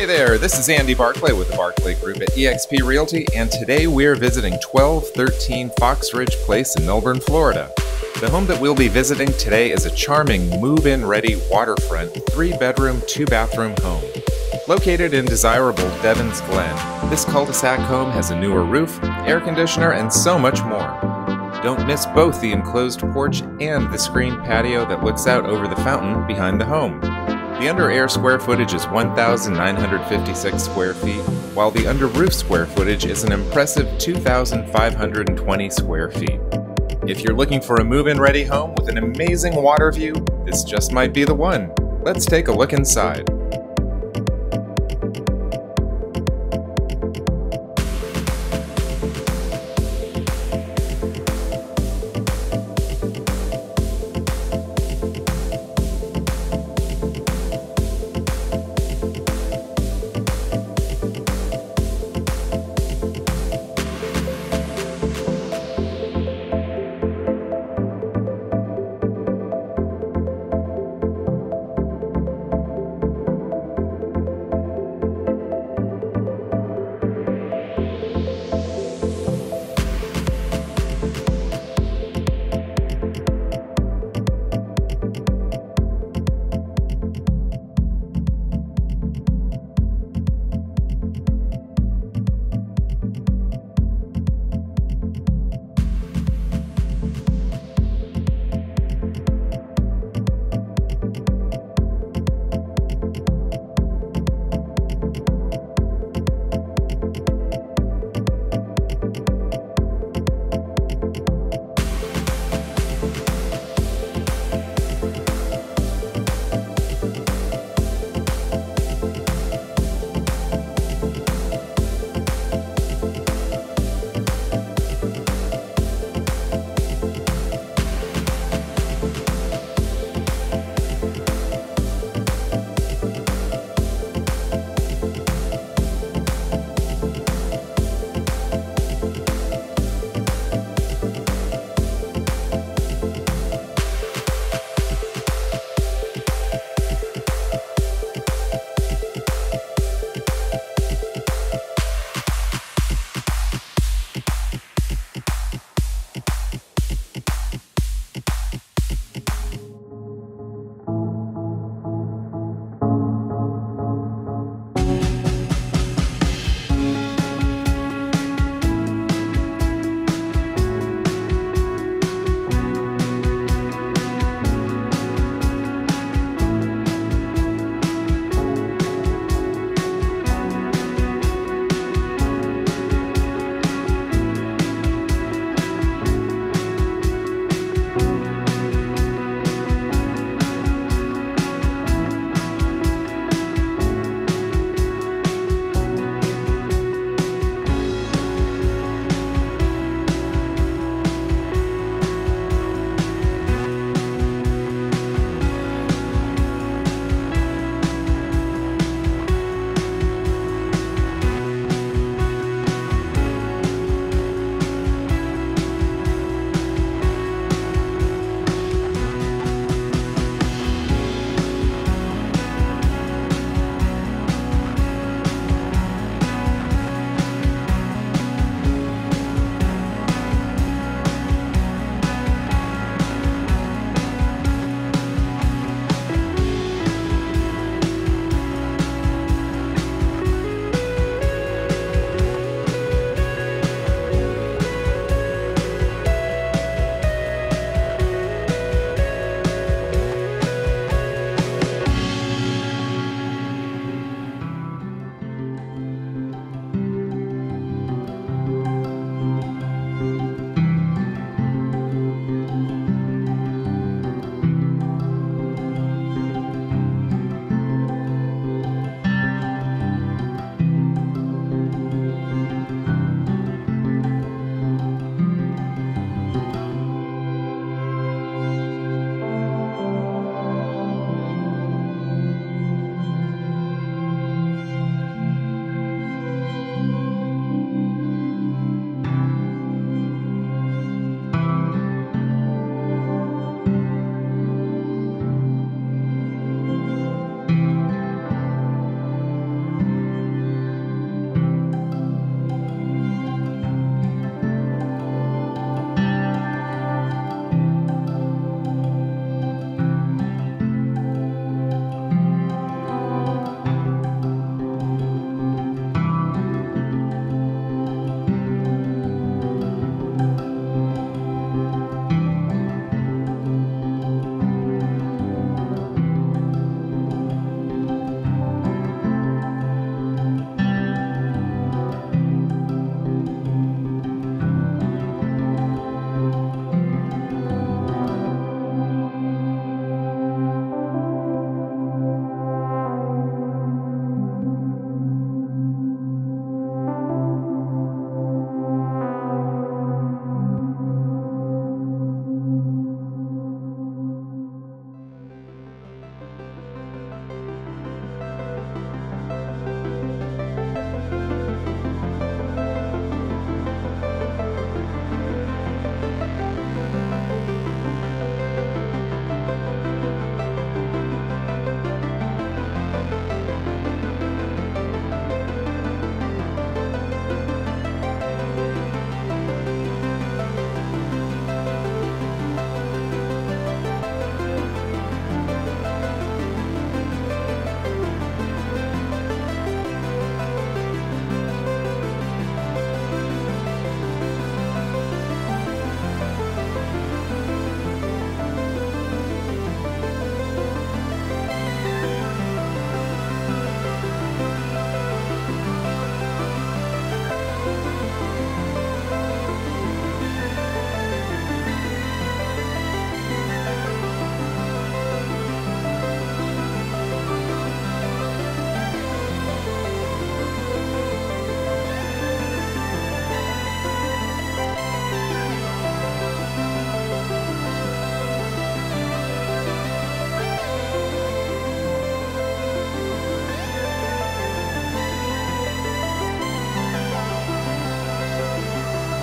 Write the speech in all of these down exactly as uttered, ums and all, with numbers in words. Hey there, this is Andy Barclay with the Barclay Group at E X P Realty, and today we're visiting twelve thirteen Fox Ridge Place in Melbourne, Florida. The home that we'll be visiting today is a charming move-in ready waterfront, three-bedroom, two-bathroom home. Located in desirable Devon's Glen, this cul-de-sac home has a newer roof, air conditioner, and so much more. Don't miss both the enclosed porch and the screened patio that looks out over the fountain behind the home. The under-air square footage is one thousand nine hundred fifty-six square feet, while the under-roof square footage is an impressive two thousand five hundred twenty square feet. If you're looking for a move-in ready home with an amazing water view, this just might be the one. Let's take a look inside.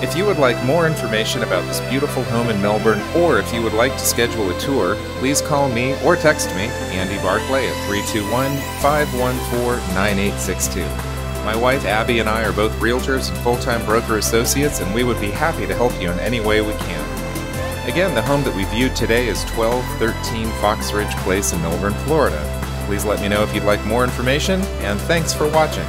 If you would like more information about this beautiful home in Melbourne, or if you would like to schedule a tour, please call me or text me, Andy Barclay, at three two one, five one four, nine eight six two. My wife Abby and I are both realtors and full-time broker associates, and we would be happy to help you in any way we can. Again, the home that we viewed today is twelve thirteen Fox Ridge Place in Melbourne, Florida. Please let me know if you'd like more information, and thanks for watching.